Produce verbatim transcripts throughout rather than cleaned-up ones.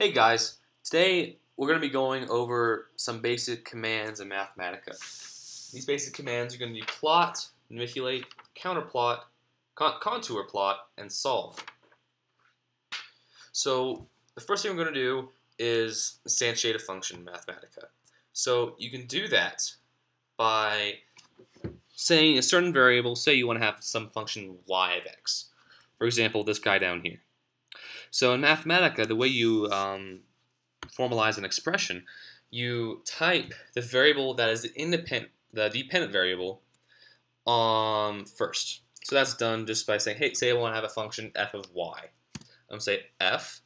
Hey guys, today we're going to be going over some basic commands in Mathematica. These basic commands are going to be plot, manipulate, counterplot, con contour plot, and solve. So the first thing we're going to do is instantiate a function in Mathematica. So you can do that by saying a certain variable, say you want to have some function y of x. For example, this guy down here. So in Mathematica, the way you um, formalize an expression, you type the variable that is the independent, the dependent variable, um, first. So that's done just by saying, hey, say I want to have a function f of y. I'm going to say f,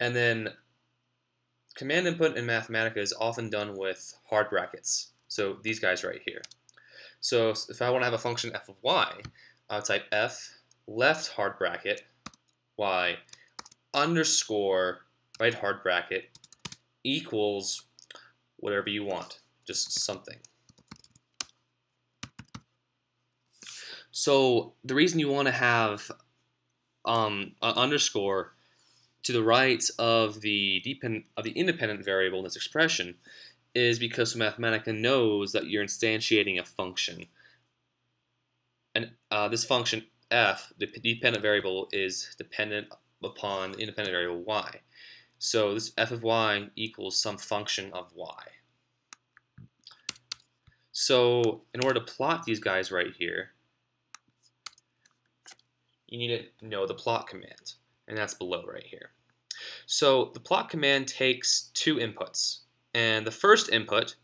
and then command input in Mathematica is often done with hard brackets. So these guys right here. So if I want to have a function f of y, I'll type f left hard bracket y underscore right hard bracket equals whatever you want, just something. So the reason you want to have um, an underscore to the right of the dependent of the independent variable in this expression is because Mathematica knows that you're instantiating a function, and uh, this function f, the dependent variable, is dependent upon the independent variable y. So this f of y equals some function of y. So in order to plot these guys right here, you need to know the plot command, and that's below right here. So the plot command takes two inputs, and the first input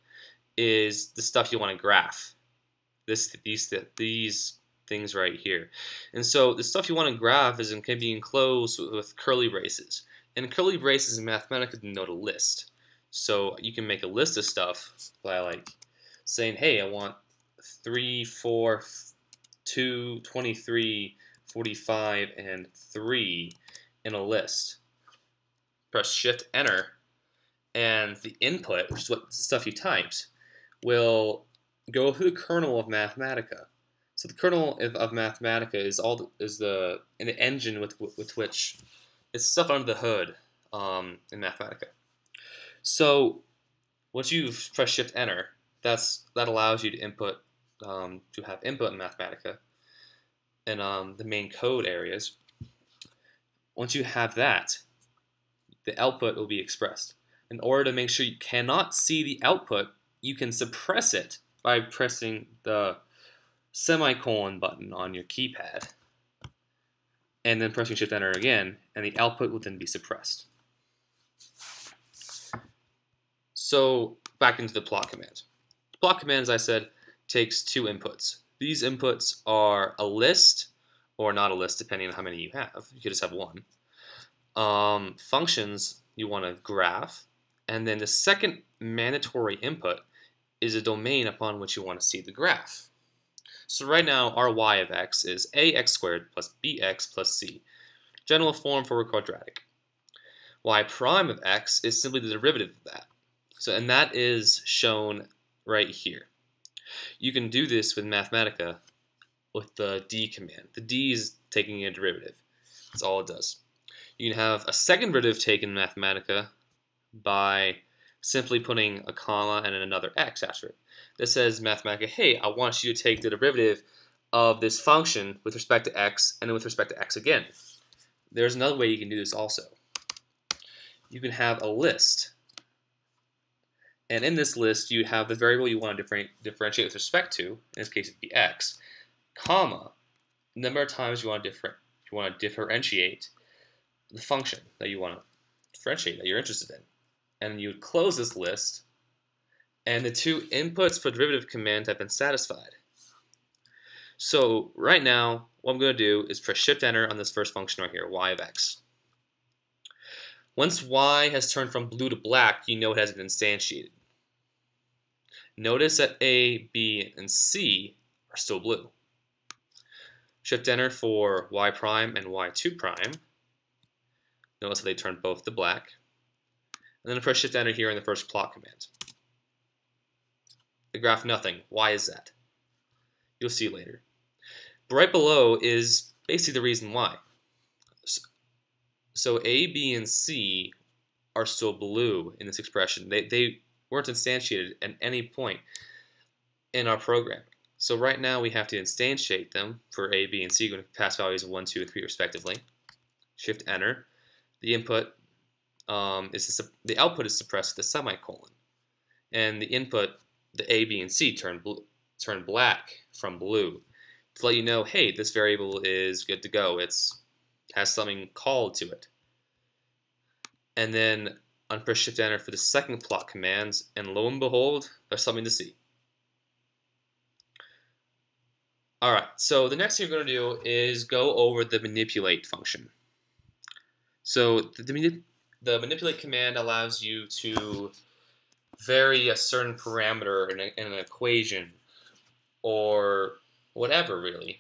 is the stuff you want to graph, this these these things right here. And so the stuff you want to graph is and can be enclosed with curly braces. And curly braces in Mathematica denote a list. So you can make a list of stuff by like saying, hey, I want three, four, two, twenty-three, forty-five, and three in a list. Press Shift Enter, and the input, which is what stuff you typed, will go through the kernel of Mathematica. So the kernel of Mathematica is all the, is the an engine with with which it's stuff under the hood um, in Mathematica. So once you've pressed Shift Enter, that's that allows you to input um, to have input in Mathematica and um, the main code areas. Once you have that, the output will be expressed. In order to make sure you cannot see the output, you can suppress it by pressing the semicolon button on your keypad and then pressing Shift Enter again, and the output will then be suppressed. So back into the plot command. The plot command, as I said, takes two inputs. These inputs are a list or not a list, depending on how many you have. You could just have one. Um, functions you want to graph, and then the second mandatory input is a domain upon which you want to see the graph. So right now, our y of x is ax squared plus bx plus c, general form for a quadratic. Y prime of x is simply the derivative of that. So, and that is shown right here. You can do this with Mathematica with the d command. The d is taking a derivative. That's all it does. You can have a second derivative taken in Mathematica by simply putting a comma and another x after it. This says Mathematica, hey, I want you to take the derivative of this function with respect to x and then with respect to x again. There's another way you can do this also. You can have a list, and in this list you have the variable you want to different, differentiate with respect to, in this case it would be x, comma, number of times you want to, differ, you want to differentiate the function that you want to differentiate, that you're interested in. And you would close this list, and the two inputs for derivative command have been satisfied. So right now, what I'm going to do is press Shift Enter on this first function right here, y of x. Once y has turned from blue to black, you know it has been instantiated. Notice that a, b, and c are still blue. Shift Enter for y prime and y two prime. Notice that they turned both to black. And then press Shift Enter here in the first plot command. The graph nothing. Why is that? You'll see later. But right below is basically the reason why. So A, B, and C are still blue in this expression. They, they weren't instantiated at any point in our program. So right now we have to instantiate them for A, B, and C, going to pass values of one, two, and three respectively. Shift enter. The input um, is the output is suppressed with a semicolon, and the input, the A, B, and C turn blue, turn black from blue to let you know, hey, this variable is good to go. It's has something called to it. And then unpress shift enter for the second plot commands, and lo and behold, there's something to see. All right, so the next thing you're going to do is go over the manipulate function. So the, the, the manipulate command allows you to vary a certain parameter in, a, in an equation or whatever, really.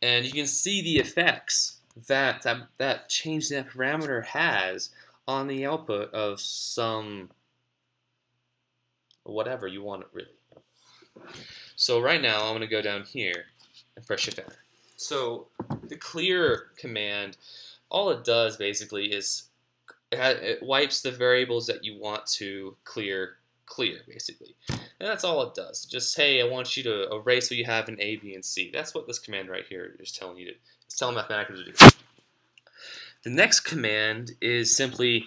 And you can see the effects that that, that change in that parameter has on the output of some whatever you want it, really. So right now, I'm going to go down here and press shift enter. So the clear command, all it does basically is it wipes the variables that you want to clear, clear basically. And that's all it does. Just, hey, I want you to erase what you have in A, B, and C. That's what this command right here is telling you to, it's telling Mathematica to do. The next command is simply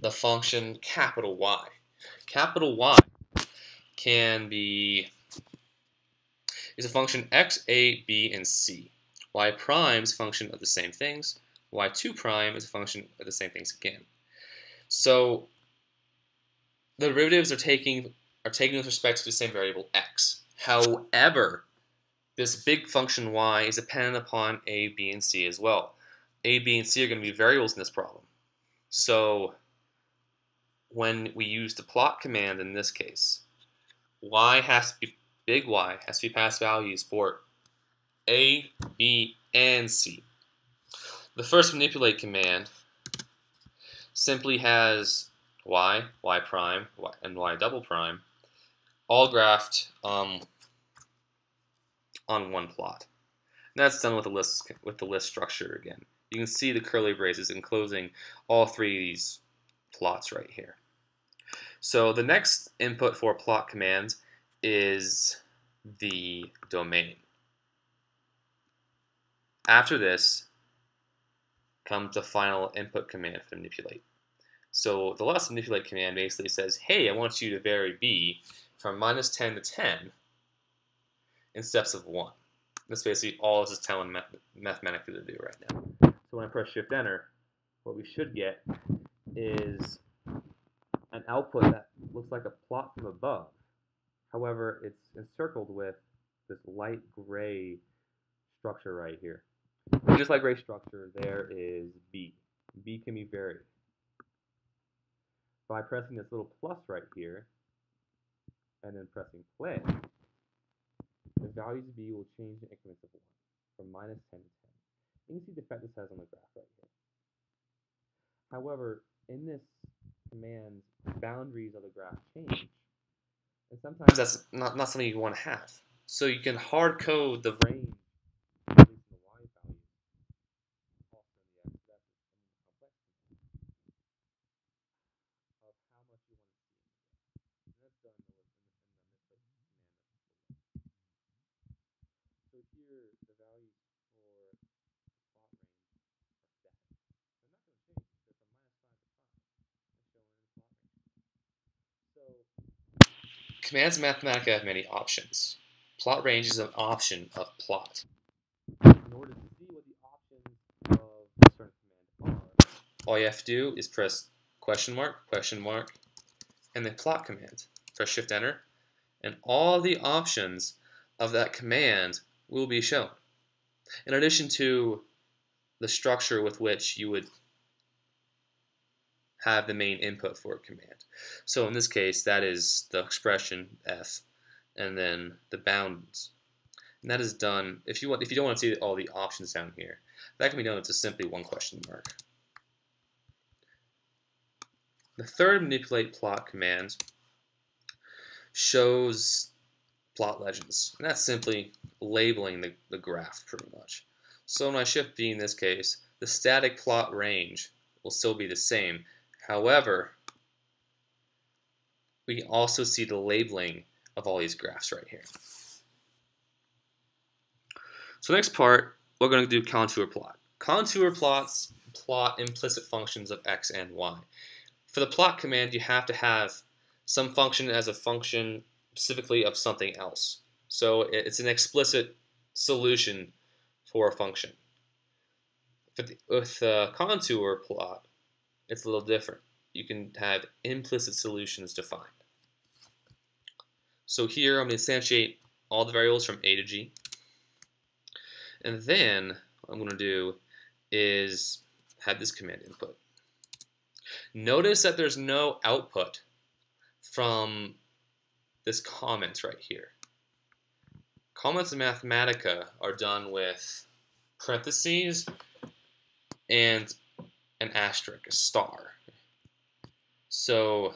the function capital Y. Capital Y can be, is a function X, A, B, and C. Y prime is a function of the same things. Y two prime is a function of the same things again. So the derivatives are taking are taken with respect to the same variable X. However, this big function Y is dependent upon A, B, and C as well. A, B, and C are going to be variables in this problem. So when we use the plot command in this case, Y has to be, big Y has to be passed values for A, B, and C. The first manipulate command simply has Y, Y prime, Y, and Y double prime all graphed um, on one plot. And that's done with a list with the list structure again. You can see the curly braces enclosing all three of these plots right here. So the next input for plot command is the domain. After this comes the final input command for manipulate. So the last manipulate command basically says, hey, I want you to vary B from minus ten to ten in steps of one. That's basically all this is telling Mathematica to do right now. So when I press shift enter, what we should get is an output that looks like a plot from above. However, it's encircled with this light gray structure right here. In this light gray structure, there is B. B can be varied. By pressing this little plus right here, and then pressing play, the values of B will change in increments of one, from minus ten to ten. You can see the effect this has on the graph right here. However, in this command, boundaries of the graph change. And sometimes that's not, not something you want to have. So you can hard code the range of the Y value. So here the values for commands in Mathematica have many options. Plot range is an option of plot. In order to see what the options of a certain command are, all you have to do is press question mark, question mark, and the plot command. Press shift enter, and all the options of that command will be shown. In addition to the structure with which you would have the main input for a command. So in this case, that is the expression f, and then the bounds. And that is done, if you want, if you don't want to see all the options down here, that can be done with just simply one question mark. The third manipulate plot command shows plot legends. And that's simply labeling the, the graph pretty much. So my shift B in this case, the static plot range will still be the same. However, we also see the labeling of all these graphs right here. So next part, we're going to do contour plot. Contour plots plot implicit functions of x and y. For the plot command, you have to have some function as a function specifically of something else. So it's an explicit solution for a function. With the contour plot, it's a little different. You can have implicit solutions defined. So here I'm going to instantiate all the variables from A to G. And then what I'm going to do is have this command input. Notice that there's no output from this comment right here. Comments in Mathematica are done with parentheses and an asterisk, a star. So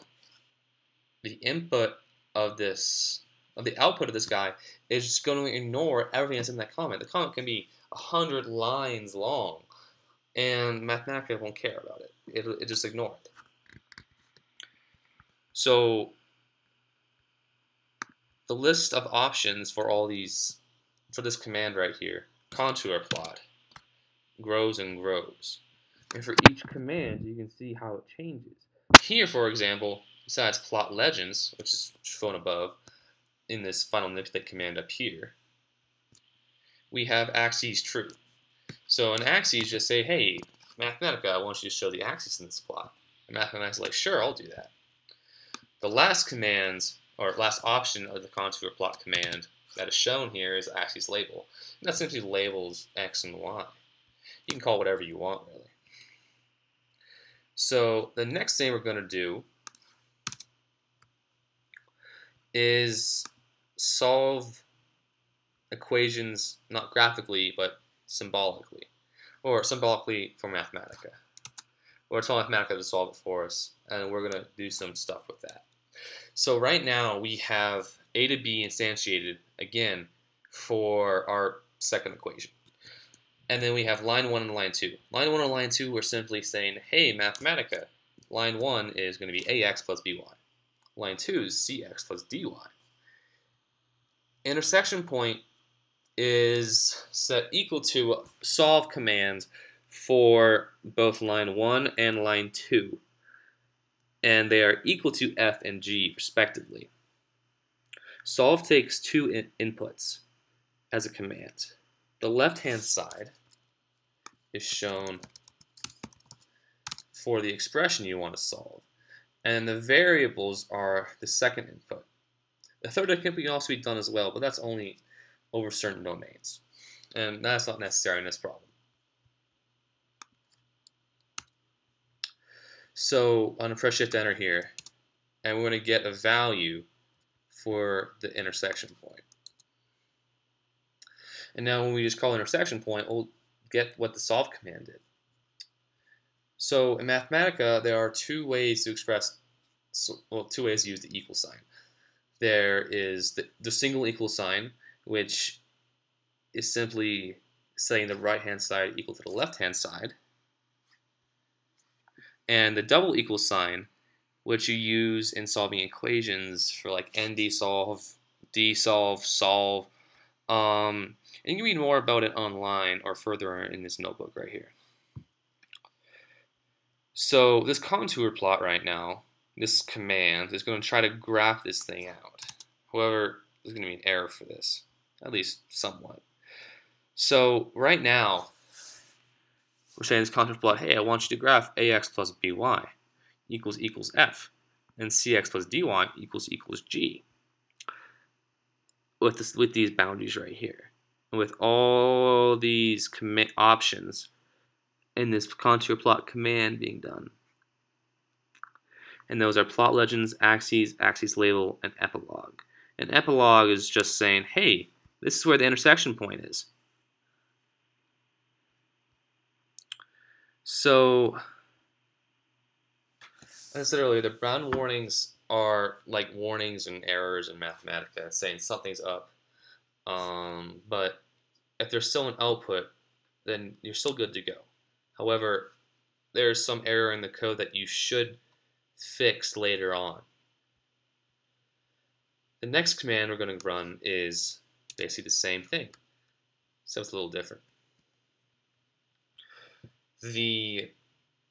the input of this, of the output of this guy is just going to ignore everything that's in that comment. The comment can be a hundred lines long, and Mathematica won't care about it. It'll, it just ignores it. So the list of options for all these, for this command right here, contour plot, grows and grows. And for each command, you can see how it changes. Here, for example, besides plot legends, which is shown above in this final nipstick command up here, we have axes true. So an axes just say, hey, Mathematica, I want you to show the axes in this plot. And Mathematica's like, sure, I'll do that. The last commands, or last option of the contour plot command that is shown here is axes label. And that simply labels x and y. You can call it whatever you want, really. So the next thing we're going to do is solve equations, not graphically, but symbolically, or symbolically for Mathematica. We're telling Mathematica to solve it for us, and we're going to do some stuff with that. So right now we have A to B instantiated, again, for our second equation. And then we have line one and line two. Line one and line two, we're simply saying, hey, Mathematica, line one is going to be ax plus by. Line two is cx plus dy. Intersection point is set equal to solve command for both line one and line two. And they are equal to f and g, respectively. Solve takes two in inputs as a command. The left-hand side is shown for the expression you want to solve. And the variables are the second input. The third input can also be done as well, but that's only over certain domains. And that's not necessary in this problem. So I'm going to press shift enter here, and we're going to get a value for the intersection point. And now when we just call intersection point, we'll get what the solve command did. So in Mathematica, there are two ways to express, well, two ways to use the equal sign. There is the, the single equal sign, which is simply setting the right-hand side equal to the left-hand side. And the double equal sign, which you use in solving equations for like N D solve, D solve, solve. Um, and you can read more about it online or further in this notebook right here. So this contour plot right now, this command, is going to try to graph this thing out. However, there's going to be an error for this, at least somewhat. So right now, we're saying this contour plot, hey, I want you to graph ax plus by equals equals f, and cx plus dy equals equals g. With, this, with these boundaries right here, and with all these commit options in this contour plot command being done. And those are plot legends, axes, axes label, and epilogue. And epilogue is just saying, hey, this is where the intersection point is. So, as I said earlier, the Brown warnings are like warnings and errors in Mathematica saying something's up, um, but if there's still an output, then you're still good to go. However, there's some error in the code that you should fix later on. The next command we're going to run is basically the same thing, so it's a little different. The,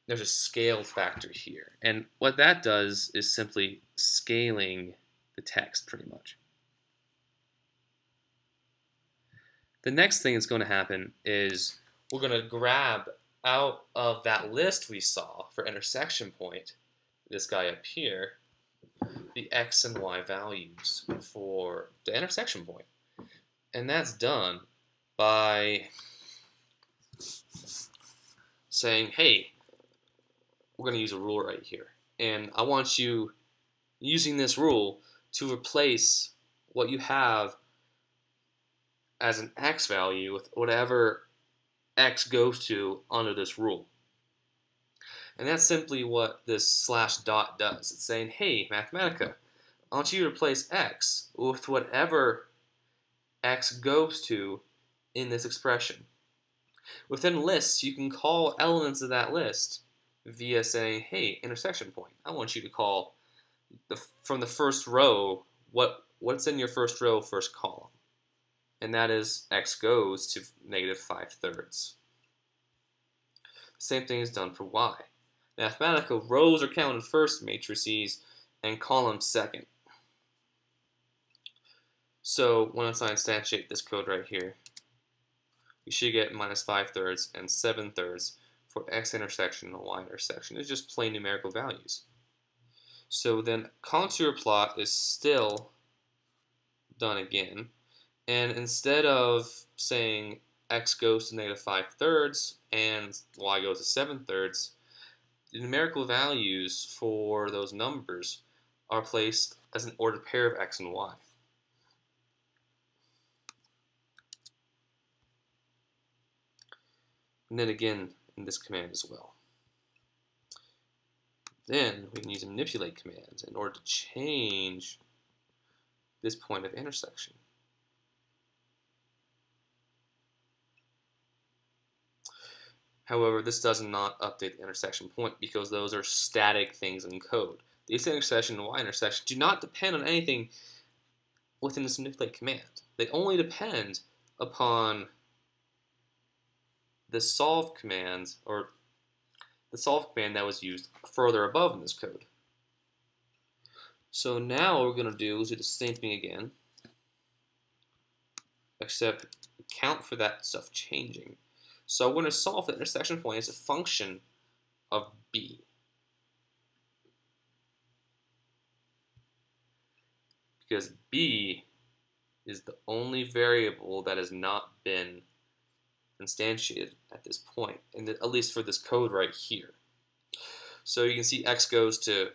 there's a scale factor here, and what that does is simply scaling the text pretty much. The next thing that's going to happen is we're going to grab out of that list we saw for intersection point, this guy up here, the x and y values for the intersection point. And that's done by saying, hey, we're going to use a rule right here. And I want you, using this rule, to replace what you have as an x value with whatever x goes to under this rule. And that's simply what this slash dot does. It's saying, hey, Mathematica, I want you to replace x with whatever x goes to in this expression. Within lists, you can call elements of that list via saying, hey, intersection point. I want you to call the, from the first row what what's in your first row, first column. And that is x goes to negative five thirds. Same thing is done for y. Mathematica, rows are counted first, matrices, and columns second. So when I instantiate this code right here, we should get minus five thirds and seven thirds for x intersection and y intersection. It's just plain numerical values. So then contour plot is still done again. And instead of saying x goes to negative five thirds and y goes to seven thirds, the numerical values for those numbers are placed as an ordered pair of x and y. And then again in this command as well. Then we can use a manipulate command in order to change this point of intersection. However, this does not update the intersection point because those are static things in code. The x intersection and y intersection do not depend on anything within this manipulate command. They only depend upon the solve command, or the solve command that was used further above in this code. So now what we're going to do is do the same thing again, except account for that stuff changing. So we're going to solve the intersection point as a function of b. Because b is the only variable that has not been instantiated at this point, and at least for this code right here. So you can see x goes to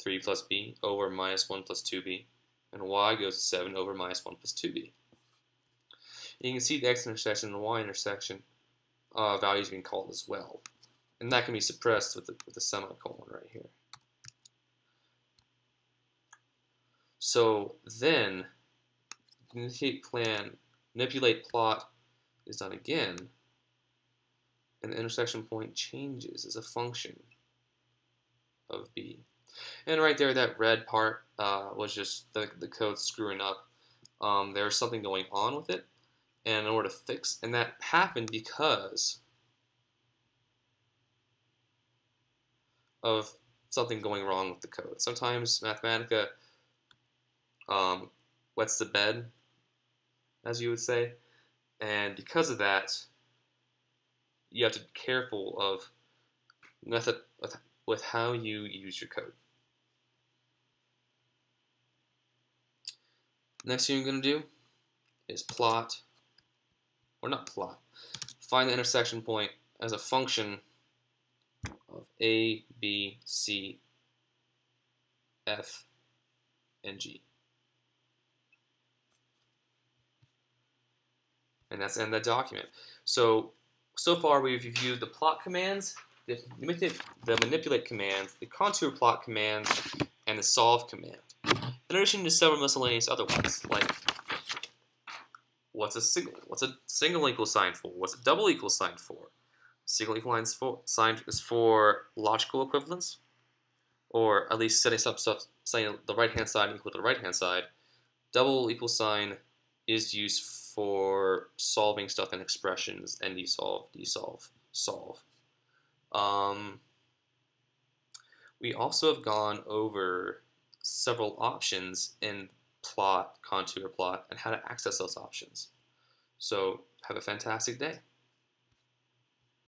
three plus b over minus one plus two b, and y goes to seven over minus one plus two b. You can see the x intersection and the y intersection Uh, values being called as well, and that can be suppressed with the, with the semicolon right here. So then, manipulate plan, manipulate plot is done again, and the intersection point changes as a function of b. And right there, that red part uh, was just the, the code screwing up. Um, there was something going on with it. And in order to fix, and that happened because of something going wrong with the code. Sometimes Mathematica um, wets the bed, as you would say, and because of that, you have to be careful of method with how you use your code. Next thing you're going to do is plot. Or not plot. Find the intersection point as a function of a, b, c, f, and g. And that's the end of that document. So, so far we've reviewed the plot commands, the manipulate, the manipulate commands, the contour plot commands, and the solve command. In addition to several miscellaneous other ones, like What's a single? What's a single equal sign for? What's a double equal sign for? single equal lines for, sign is for logical equivalence, or at least setting up stuff, setting the right-hand side equal to the right-hand side. Double equal sign is used for solving stuff in expressions, and desolve, desolve, solve. Um, we also have gone over several options in plot, contour plot, and how to access those options. So have a fantastic day.